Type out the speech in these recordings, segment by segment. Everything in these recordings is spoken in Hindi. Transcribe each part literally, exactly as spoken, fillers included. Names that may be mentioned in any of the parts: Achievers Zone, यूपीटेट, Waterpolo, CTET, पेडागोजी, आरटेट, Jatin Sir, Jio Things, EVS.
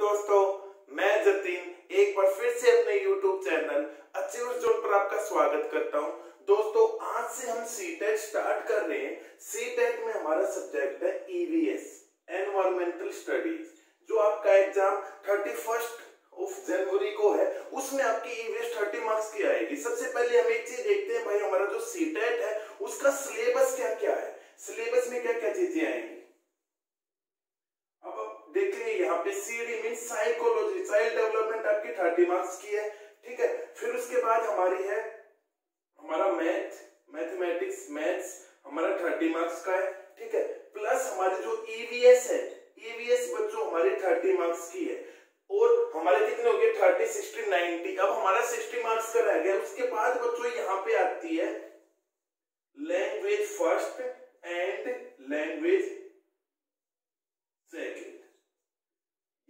दोस्तों, मैं जतिन एक बार फिर से अपने यूट्यूब चैनल अचीवर्स ज़ोन पर आपका स्वागत करता हूं। दोस्तों, आज से हम सीटेट स्टार्ट कर रहे हैं। सीटेट में हमारा सब्जेक्ट है ईवीएस एनवायरमेंटल स्टडीज, जो आपका एग्जाम इकतीस जनवरी को है। उसमें आपकी ईवीएस तीस मार्क्स की आएगी। सबसे पहले हम एक चीज देखते हैं भाई, हमारा जो सीटेट है उसका सिलेबस क्या क्या है, सिलेबस में क्या क्या चीजें आएंगी। अब देख लिए यहाँ पे CD mean psychology, child development आपकी तीस मार्क्स की है, ठीक है। फिर उसके बाद हमारी है हमारा मैथ, मैथमेटिक्स मैथ्स हमारा तीस मार्क्स का है, ठीक है। प्लस हमारी जो ईवीएस है, ईवीएस बच्चों हमारी तीस मार्क्स की है। और हमारे कितने हो गए तीस, साठ, नब्बे। अब हमारा साठ मार्क्स का रह गया। उसके बाद बच्चों यहाँ पे आती है language first and language second,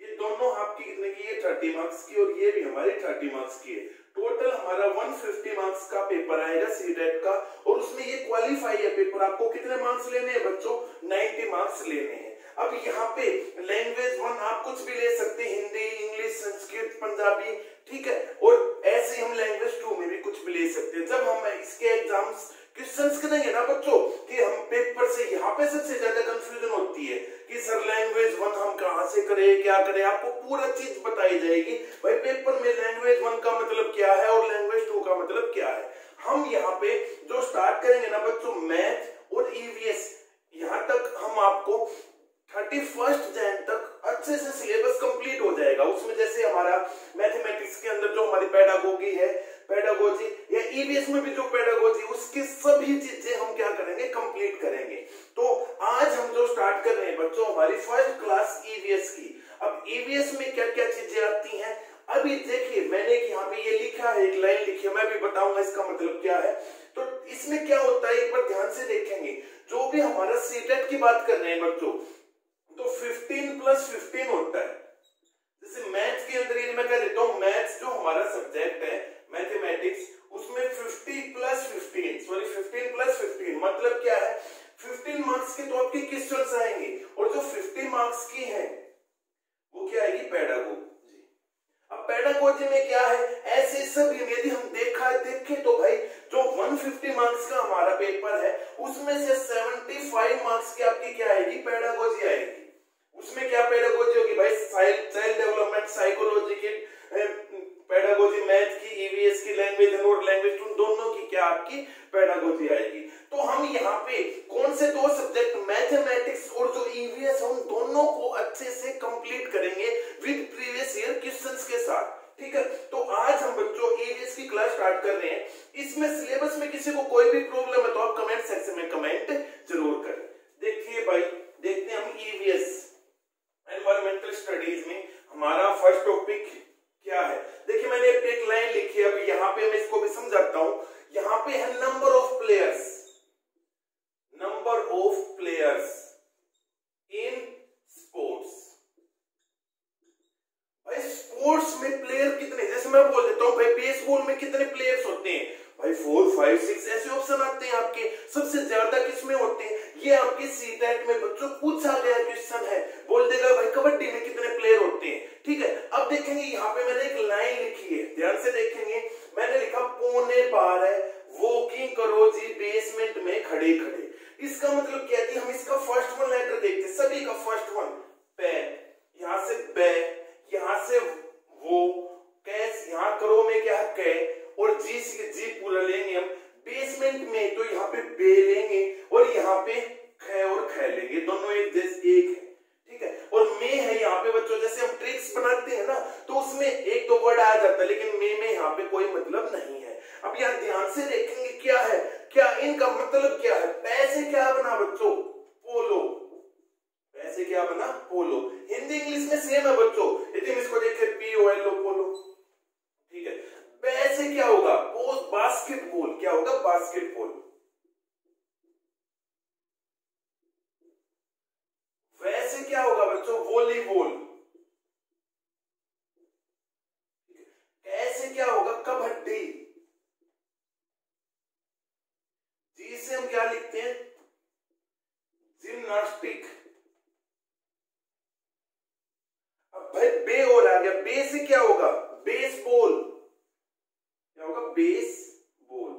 ये दोनों आपकी कितने की, ये तीस मार्क्स की और ये भी हमारी तीस मार्क्स की है। टोटल हमारा एक सौ पचास मार्क्स का पेपर आएगा सीटेट का, और उसमें ये क्वालिफाई है पेपर। आपको कितने मार्क्स लेने हैं बच्चों, नब्बे मार्क्स लेने हैं। अब यहाँ पे लैंग्वेज वन आप कुछ भी ले सकते हैं, हिंदी, इंग्लिश, संस्कृत, पंजाबी, ठीक है। और ऐसे हम लैंग्वेज टू में भी कुछ भी ले सकते हैं। जब हम इसके एग्जाम्स क्वेश्चंस करेंगे ना बच्चों, कि हम पेपर से यहाँ पे सबसे ज्यादा कंफ्यूजन होती है कि सर लैंग्वेज वन हम कहाँ से करें, क्या करें। आपको पूरा चीज बताई जाएगी भाई पेपर में, लैंग्वेज वन का मतलब क्या है और लैंग्वेज टू का मतलब क्या है। हम यहाँ पे जो स्टार्ट करेंगे ना बच्चों, मैथ और ईवीएस, यहाँ तक हम आपको इकतीस जन तक अच्छे से सिलेबस कंप्लीट हो जाएगा। उसमें जैसे हमारा मैथमेटिक्स के अंदर जो हमारी पेडागोजी है, पेडागोजी या ईवीएस में भी जो पेडागोजी, उसकी सभी चीजें हम क्या करेंगे, कंप्लीट करेंगे। तो आज हम जो स्टार्ट कर रहे हैं बच्चों, हमारी फर्स्ट क्लास ईवीएस की। अब ईवीएस में क्या क्या चीजें आती हैं अभी देखिए, मैंने यहाँ पे ये लिखा है, एक लाइन लिखी है, मैं भी बताऊंगा इसका मतलब क्या है। तो इसमें क्या होता है, एक बार ध्यान से देखेंगे। जो भी हमारा सीटेट की बात कर रहे हैं बच्चों, तो पंद्रह प्लस पंद्रह होता है। जैसे मैथ्स के अंदर मैं कह देता हूँ, मैथ्स जो हमारा सब्जेक्ट है मैथमेटिक्स, उसमें पचास प्लस पंद्रह सॉरी पंद्रह प्लस पंद्रह मतलब क्या है, पंद्रह मार्क्स के तो आपके क्वेश्चंस आएंगे, और जो पचास मार्क्स की है वो क्या आएगी, पेडागोजी। अब पेडागोजी में क्या है, ऐसे सब यदि हम देखा देखें तो भाई जो एक सौ पचास मार्क्स का हमारा पेपर है, उसमें से पचहत्तर मार्क्स की आपकी क्या आएगी, पेडागोजी आएगी। उसमें क्या पेडागोजी होगी भाई, चाइल्ड डेवलपमेंट, साइकोलॉजी की पेडागोजी, मैथ की, ईवीएस की, लैंग्वेज और लैंग्वेज टू, दोनों की क्या आपकी पेडागोजी आएगी। तो हम यहाँ पे कौन से दो सब्जेक्ट, मैथमेटिक्स और जो ईवीएस, हम दोनों को अच्छे से कंप्लीट करेंगे विद प्रीवियस ईयर क्वेश्चंस के साथ, ठीक है। तो आज हम बच्चों ईवीएस की क्लास स्टार्ट कर रहे हैं। इसमें सिलेबस में किसी को कोई भी प्रॉब्लम है तो आप कमेंट सेक्शन में कमेंट जरूर करें। देखिए भाई, देखते हैं हम ईवीएस एनवायरमेंटल स्टडीज में हमारा फर्स्ट टॉपिक क्या है। देखिए मैंने एक लाइन लिखी है, अब यहाँ पे मैं इसको भी समझाता हूं। यहाँ पे है number of players, number of players in sports. भाई स्पोर्ट्स में प्लेयर कितने, जैसे मैं बोल देता हूँ भाई बेसबॉल में कितने प्लेयर्स होते हैं भाई, फोर फाइव सिक्स ऐसे ऑप्शन आते हैं आपके। सबसे ज्यादा किसमें होते हैं, ये आपके सीटेट में बच्चों पूछा गया क्वेश्चन है। बोल देगा भाई कबड्डी में कितने प्लेयर होते हैं, ठीक है। अब देखेंगे यहाँ पे मैंने एक लाइन लिखी है, ध्यान से देखेंगे। मैंने लिखा पौने पार है वॉकिंग करो जी बेसमेंट में खड़े खड़े। इसका मतलब क्या है, हम इसका फर्स्ट वन लेटर देखते हैं। सभी का फर्स्ट वन पे, यहाँ से बे, यहाँ से वो, कैस यहाँ करो में क्या है कै, और जी से जी पूरा लेंगे हम। बेसमेंट में तो यहाँ पे बे लेंगे, और यहाँ पे खे और खे लेंगे, दोनों एक जैसे एक है, ठीक है। और में है यहाँ पे बच्चों, जैसे हम ट्रिक्स बनाते हैं ना तो उसमें एक दो वर्ड आ जाता है, लेकिन में में यहाँ पे कोई मतलब नहीं है। अब यहाँ ध्यान से देखेंगे क्या है, क्या इनका मतलब क्या है। पैसे क्या बना बच्चों, पोलो। पैसे क्या बना, पोलो। हिंदी इंग्लिश में सेम है बच्चों, यदि हम इसको देखें P O L O polo, ठीक है। पैसे क्या होगा, बास्केटबॉल। क्या होगा, बास्केटबॉल। वैसे क्या होगा बच्चों, वॉलीबॉल। ऐसे क्या होगा, कबड्डी। जी से हम क्या लिखते हैं, जिम्नास्टिक। भाई बे ऑल आ गया। बे से क्या होगा? बेस बोल। क्या होगा? बेस बोल।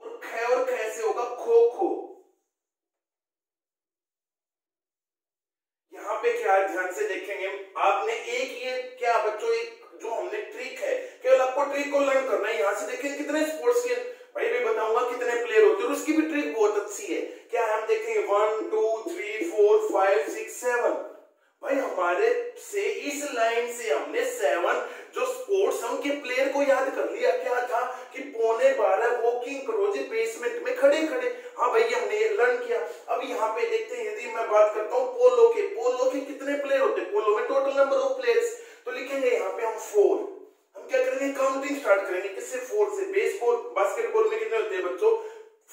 और खे और खे से होगा खो खो। यहां पे क्या ध्यान से देखेंगे, आपने एक ये क्या बच्चों एक जो हमने ट्रिक है, केवल आपको ट्रिक को लर्न करना है। यहां से देखें कितने स्पोर्ट्स के भाई भी बताऊंगा कितने प्लेयर होते हैं, उसकी भी ट्रिक बहुत अच्छी है। क्या हम देखेंगे one two three four five six seven, भाई हमारे से इस लाइन से हमने सेवन जो स्पोर्ट्स हम के प्लेयर को याद कर लिया। क्या था कि पौने बारह वॉकिंग करो जी बेसमेंट में खड़े खड़े। हाँ भाई हमने लर्न किया। अब यहाँ पे देखते हैं, यदि मैं बात करता हूँ पोलो के, पोलो के कितने प्लेयर होते हैं? पोलो में टोटल नंबर ऑफ प्लेयर्स तो लिखेंगे यहाँ पे हम फोर। हम क्या करेंगे? काउंटिंग स्टार्ट करेंगे किससे? फोर से। बेसबॉल बास्केटबॉल में कितने होते हैं बच्चों?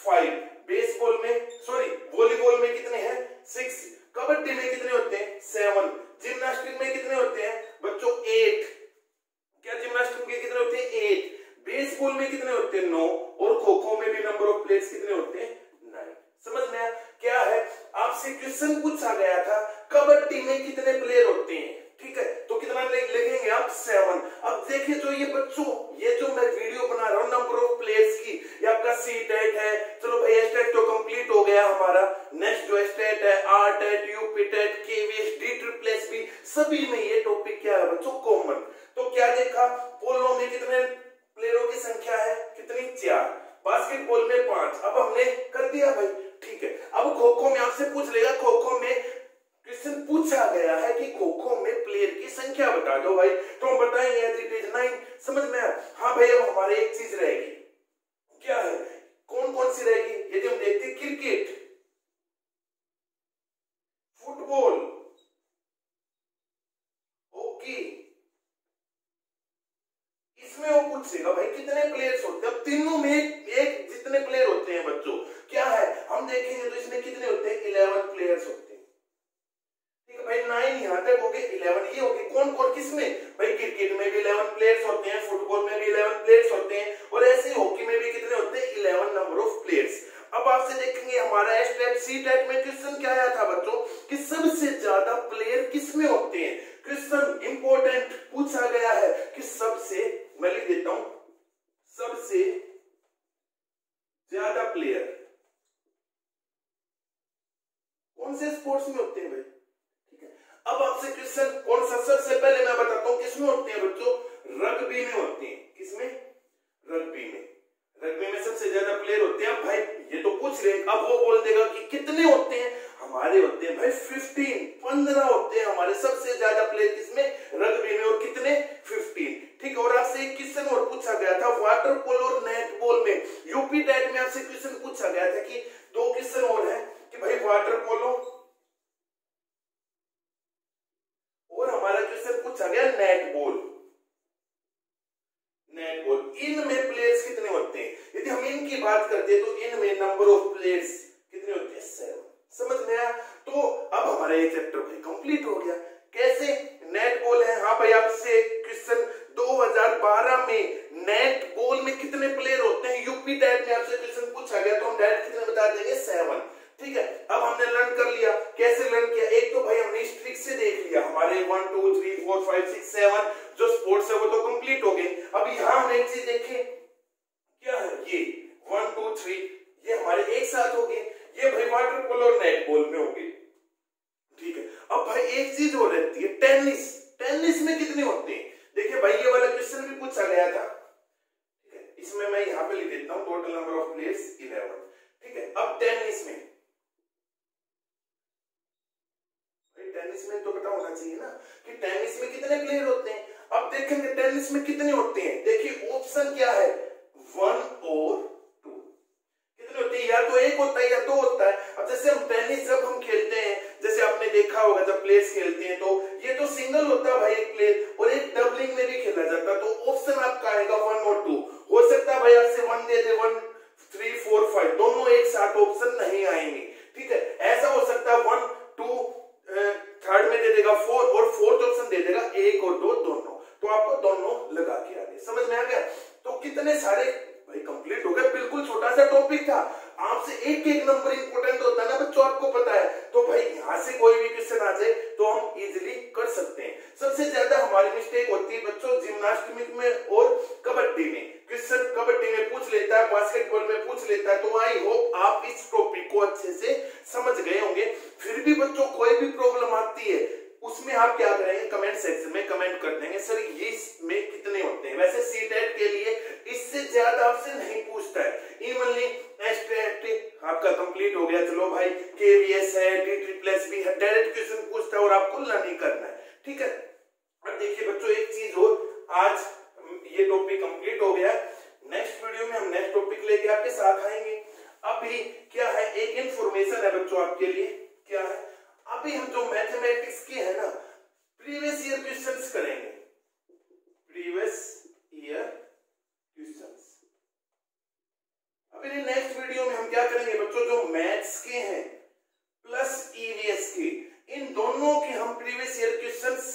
फाइव। बेसबॉल में सॉरी वॉलीबॉल में कितने हैं? सिक्स। कबड्डी में कितने होते हैं? सेवन। जिम्नास्टिक में कितने होते हैं बच्चों? एट। क्या जिम्नास्टिक में कितने होते हैं? एट। बेसबॉल में कितने होते हैं? नौ। और खो खो में भी नंबर ऑफ प्लेयर्स कितने होते हैं? नाइन। समझ में आया? क्या है आपसे क्वेश्चन पूछा गया था कबड्डी में कितने प्लेयर होते हैं, ठीक है, तो कितना लिखेंगे आप? सेवन। अब देखिए जो ये बच्चों ये जो मैं वीडियो बना रहा हूँ नंबर ऑफ प्लेयर्स की, ये आपका सीटेट है, चलो भाई स्टेट तो कंप्लीट हो गया हमारा। नेक्स्ट जो स्टेट है आरटेट यूपीटेट KVHD triple S B, सभी में ये टॉपिक क्या है बच्चों? कॉमन। तो क्या देखा पोलो में कितने प्लेयरों की संख्या है? कितनी? चार। बास्केटबॉल में पांच। अब हमने कर दिया भाई, ठीक है। अब खो खो में आपसे पूछ लेगा, खो खो में क्वेश्चन पूछा गया है कि खो खो में प्लेयर की संख्या बता दो भाई, तो हम बताएंगे एट इट इज नाइन। समझ में आया? हाँ भाई अब हमारे एक चीज रहेगी, क्या है? कौन कौन सी रहेगी? यदि हम देखते क्रिकेट, फुटबॉल, हॉकी, इसमें वो पूछेगा भाई कितने प्लेयर्स होते हैं। अब तीनों में एक जितने प्लेयर होते हैं बच्चों, क्या है हम देखेंगे तो इसमें कितने होते हैं? इलेवन प्लेयर्स होते हैं, ठीक है भाई। नाइन यहाँ तक हो गए, इलेवन ये हो गए। कौन कौन किसमें? भाई क्रिकेट में भी इलेवन प्लेयर्स होते हैं, फुटबॉल में भी इलेवन प्लेयर्स होते हैं, और ऐसे हॉकी में भी कितने होते हैं? Eleven number of players. अब आपसे देखेंगे हमारा एस टाइप सी टाइप में क्वेश्चन क्या आया था बच्चों कि सबसे ज्यादा प्लेयर किसमें होते हैं? क्वेश्चन इंपोर्टेंट पूछा गया है कि सबसे, मैं लिख देता हूं, सबसे ज्यादा प्लेयर कौन से स्पोर्ट्स में होते हैं भाई। अब आपसे क्वेश्चन कौन सा? सबसे पहले मैं बताता हूं किसमें होते हैं बच्चों? रग्बी में होते हैं। किसमें? रग्बी में। रग्बी में सबसे ज्यादा प्लेयर होते हैं। अब भाई ये तो पूछ रहे हैं, अब वो बोल देगा कि कितने होते हैं? हमारे होते हैं भाई फिफ्टीन, पंद्रह होते हैं हमारे सबसे ज्यादा प्लेयर किसमें? रग्बी में। और कितने? फिफ्टीन, ठीक है। और आपसे एक क्वेश्चन और पूछा गया था वाटर पोलो और नेटबॉल में, यूपीटेट में आपसे क्वेश्चन पूछा गया था कि दो क्वेश्चन और है कि भाई वाटर पोलो पूछा गया नेटबॉल, नेटबॉल इनमें प्लेयर्स कितने होते हैं? यदि हम इनकी बात करते हैं तो इनमें नंबर ऑफ प्लेयर्स कितने होते हैं? सेवन। समझ में आया? तो अब हमारा ये चैप्टर भाई कंप्लीट हो गया। कैसे? नेटबॉल है। हाँ भाई आपसे क्वेश्चन दो हजार बारह में नेटबॉल में कितने प्लेयर होते हैं यूपी टाइप में आपसे क्वेश्चन पूछा गया, तो हम डायरेक्ट कितने बता देंगे? सेवन, ठीक है। अब हमने लर्न कर लिया। कैसे लर्न किया? एक तो भाई हमने इस ट्रिक से देख लिया, हमारे one two three four five six seven जो स्पोर्ट्स है वो तो कंप्लीट हो गए। अब यहाँ हमने एक चीज देखे, क्या है ये वन टू थ्री ये हमारे एक साथ हो गए, ये भाई वाटर पोलो और नेटबॉल में हो गए, ठीक है। अब भाई एक चीज हो रहती है टेनिस, टेनिस में कितने होते हैं? देखिये भाई ये वाला क्वेश्चन भी पूछा गया था, ठीक है। इसमें मैं यहाँ पे लिख देता हूँ total number of players eleven, ठीक है। अब टेनिस में टेनिस में तो पता होना चाहिए ना कि टेनिस में कितने प्लेयर होते हैं। अब देखेंगे टेनिस में कितने होते हैं। देखिए ऑप्शन क्या है, वन और टू। कितने होते हैं? या तो एक होता है या दो होता है। अब जैसे हम टेनिस जब हम खेलते हैं, जैसे आपने देखा होगा जब प्लेयर्स खेलते हैं तो ये तो सिंगल होता है भाई एक प्लेयर, और एक डबलिंग में भी खेला जाता है। तो ऑप्शन आपका आएगा वन और टू। हो सकता है भाई आपसे वन दे दे, वन थ्री फोर फाइव दोनों एक साथ ऑप्शन नहीं आएंगे, ठीक है। ऐसा हो सकता है वन टू थर्ड में दे देगा फोर, और फोर्थ ऑप्शन दे देगा एक और दो दोनों, तो आपको दोनों लगा के आगे। समझ में आ गया? तो कितने सारे भाई कंप्लीट हो गए। बिल्कुल छोटा सा टॉपिक था, आप से एक एक नंबर इंपोर्टेंट होता है ना बच्चों, आपको पता है। तो भाई यहां से कोई भी क्वेश्चन आ जाए तो हम इजीली कर सकते हैं। सबसे ज्यादा हमारी मिस्टेक होती है बच्चों जिम्नास्टिक में और कबड्डी में। क्वेश्चन कबड्डी में पूछ लेता है, बास्केटबॉल में पूछ लेता है। तो आई होप आप इस टॉपिक को अच्छे से समझ गए होंगे। फिर भी बच्चों कोई भी प्रॉब्लम आती है उसमें आप क्या करेंगे, कमेंट सेक्शन में कमेंट कर देंगे सर ये इसमें कितने होते हैं। वैसे सीटेट के लिए इससे ज्यादा आपसे नहीं पूछता है। इवनली आपका कंप्लीट हो गया, चलो भाई केवीएस है, डी ट्रिपलेस भी है, डायरेक्ट क्वेश्चन पूछता है और आपको लर्निंग करना है, ठीक है। अब देखिए बच्चों एक चीज और, आज ये टॉपिक कंप्लीट हो गया, नेक्स्ट वीडियो में हम नेक्स्ट टॉपिक लेके आपके साथ आएंगे। अभी क्या है, एक इंफॉर्मेशन है बच्चों आपके लिए, क्या है, अभी हम जो मैथमेटिक्स के है ना प्रीवियस ईयर क्वेश्चंस करेंगे, प्रीवियस ईयर क्वेश्चंस। अभी नेक्स्ट वीडियो में हम क्या करेंगे बच्चों, जो मैथ्स के हैं प्लस ईवीएस के, इन दोनों के हम प्रीवियस ईयर क्वेश्चंस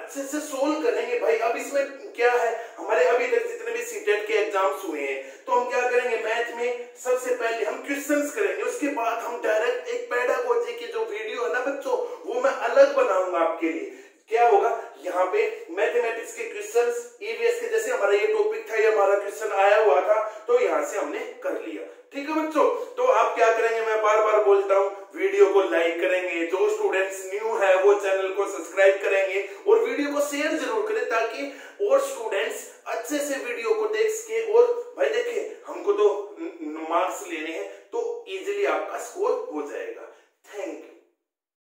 अच्छे से सोल्व करेंगे भाई। अब इसमें क्या है, हमारे अभी तक जितने भी सीटेट के एग्जाम्स हुए हैं तो हम क्या करेंगे, मैथ में सबसे पहले हम क्वेश्चंस करेंगे, उसके बाद हम डायरेक्ट एक पेडागोजी की जो वीडियो है ना बच्चों वो मैं अलग बनाऊंगा आपके लिए। क्या होगा, यहाँ पे मैथमेटिक्स के क्वेश्चंस, ईवीएस के, जैसे हमारा ये टॉपिक था, ये हमारा क्वेश्चन आया हुआ था तो यहाँ से हमने कर लिया, ठीक है बच्चों। तो आप क्या करेंगे, मैं बार बार बोलता हूँ, वीडियो को लाइक करेंगे, जो स्टूडेंट्स न्यू है वो चैनल को सब्सक्राइब करेंगे और वीडियो को शेयर जरूर करें ताकि और स्टूडेंट्स अच्छे से वीडियो को देख सके और